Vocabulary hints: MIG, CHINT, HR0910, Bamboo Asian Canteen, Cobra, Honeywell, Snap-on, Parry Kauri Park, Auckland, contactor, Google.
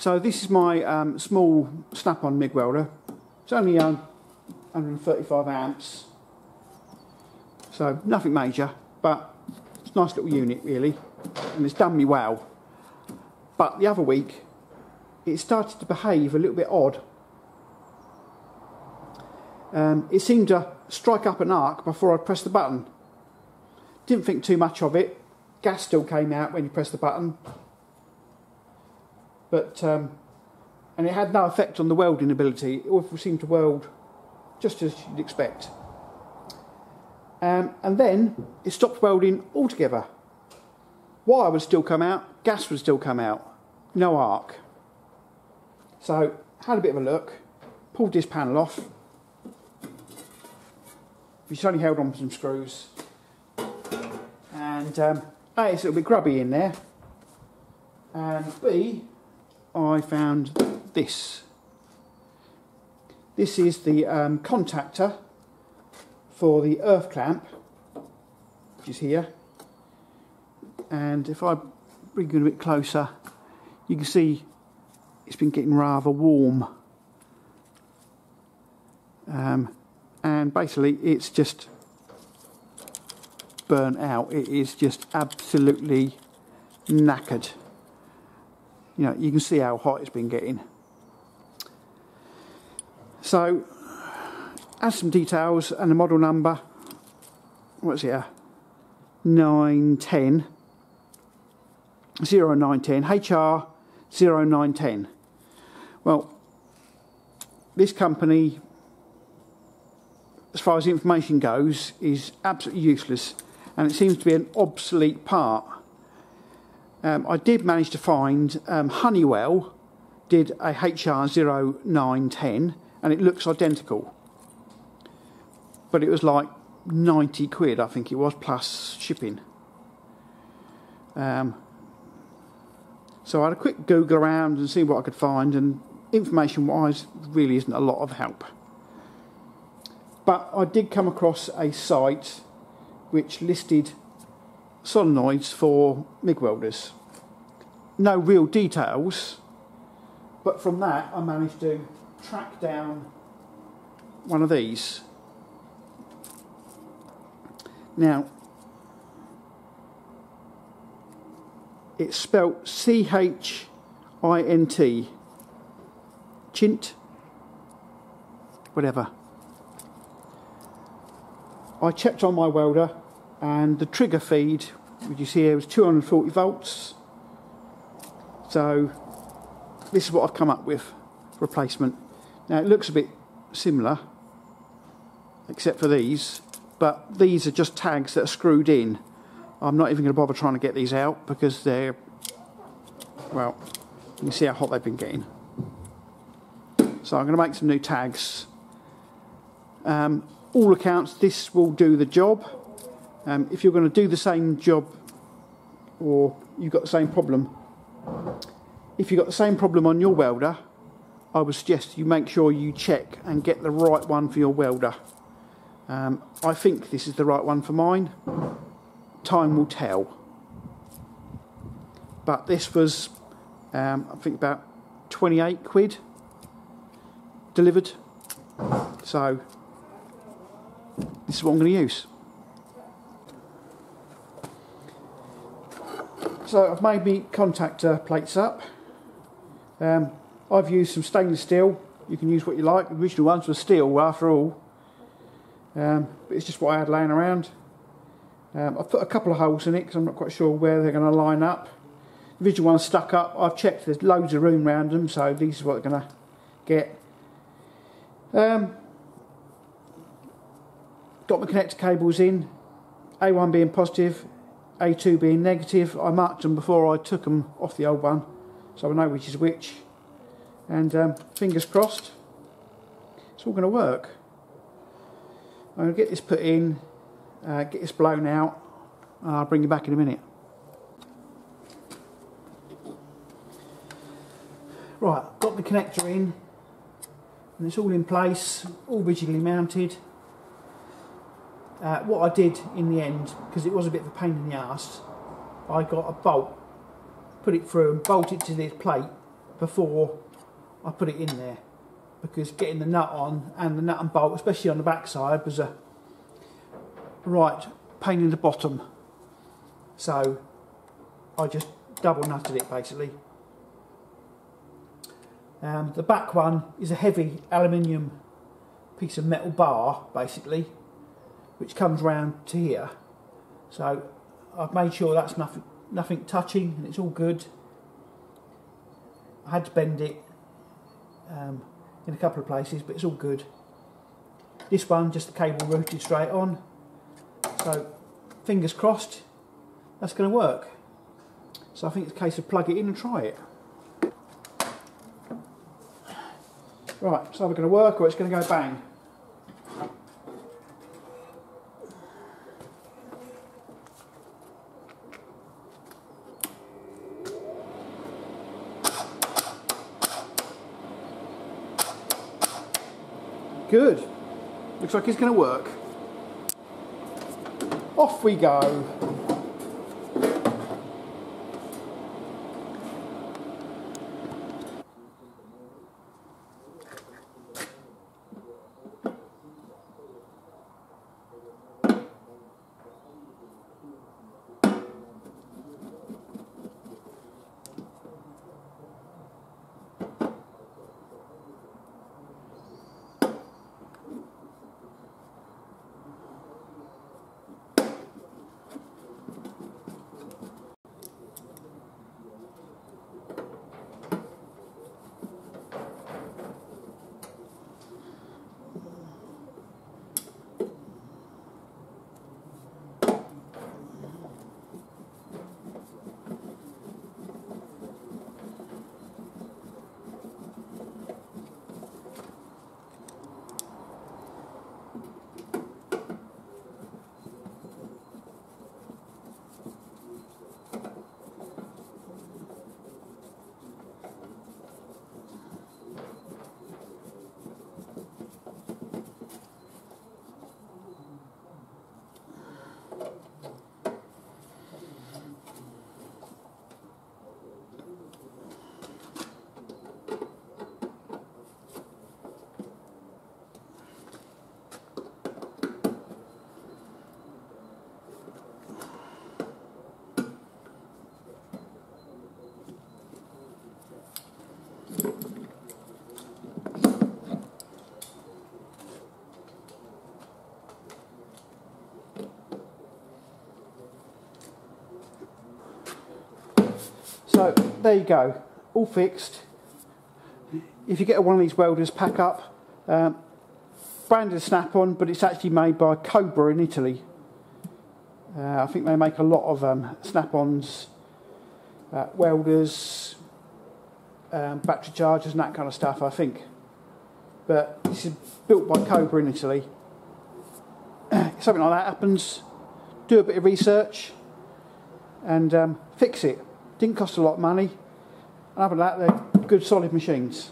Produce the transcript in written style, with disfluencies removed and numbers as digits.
So this is my small Snap-on MIG welder. It's only 135 amps, so nothing major, but it's a nice little unit really, and it's done me well. But the other week it started to behave a little bit odd. It seemed to strike up an arc before I pressed the button. Didn't think too much of it. Gas still came out when you pressed the button, but and it had no effect on the welding ability. It all seemed to weld just as you'd expect, and then it stopped welding altogether. Wire would still come out, gas would still come out, no arc. So had a bit of a look, pulled this panel off, which only held on some screws, and A, it's a little bit grubby in there, and B, I found this. This is the contactor for the earth clamp, which is here, and if I bring it a bit closer, you can see it's been getting rather warm, and basically it's just burnt out. It is just absolutely knackered. You know, you can see how hot it's been getting. So add some details and the model number. What's here? 910 0910 HR0910. Well, this company, as far as the information goes, is absolutely useless, and it seems to be an obsolete part. I did manage to find Honeywell did a HR0910, and it looks identical, but it was like 90 quid, I think it was, plus shipping. So I had a quick Google around and see what I could find, and information wise really isn't a lot of help. But I did come across a site which listed solenoids for MIG welders. No real details, but from that I managed to track down one of these. Now it's spelt C-H-I-N-T, chint, whatever. I checked on my welder, and the trigger feed, which you see here, was 240 volts. So this is what I've come up with for replacement. Now it looks a bit similar, except for these, but these are just tags that are screwed in. I'm not even going to bother trying to get these out because they're, well, you can see how hot they've been getting. So I'm going to make some new tags. All accounts, this will do the job. If you're going to do the same job, or you've got the same problem, if you've got the same problem on your welder, I would suggest you make sure you check and get the right one for your welder. I think this is the right one for mine. Time will tell. But this was, I think, about 28 quid delivered. So this is what I'm going to use. So I've made me contactor plates up. I've used some stainless steel. You can use what you like. The original ones were steel after all. But it's just what I had laying around. I've put a couple of holes in it because I'm not quite sure where they're going to line up. The original one's stuck up. I've checked, there's loads of room around them, so these are what they're going to get. Got my connector cables in, A1 being positive, A2 being negative. I marked them before I took them off the old one, so I know which is which. And fingers crossed, it's all going to work. I'm going to get this put in, get this blown out, and I'll bring you back in a minute. Right, got the connector in, and it's all in place, all rigidly mounted. What I did in the end, because it was a bit of a pain in the arse, I got a bolt, put it through and bolted to this plate before I put it in there, because getting the nut on and the nut and bolt, especially on the backside, was a right pain in the bottom. So I just double nutted it basically. The back one is a heavy aluminium piece of metal bar basically, which comes round to here. So I've made sure that's nothing touching and it's all good. I had to bend it in a couple of places, but it's all good. This one, just the cable routed straight on. So fingers crossed that's going to work. So I think it's a case of plug it in and try it. Right, so we're going to work or it's going to go bang. Good. Looks like it's going to work. Off we go. So there you go, all fixed. If you get one of these welders, pack up. Branded Snap-on, but it's actually made by Cobra in Italy. I think they make a lot of Snap-ons, welders, battery chargers and that kind of stuff, I think. But this is built by Cobra in Italy. If something like that happens, do a bit of research and fix it. Didn't cost a lot of money, and other than that, they're good solid machines.